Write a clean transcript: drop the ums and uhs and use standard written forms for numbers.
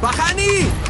Bahani!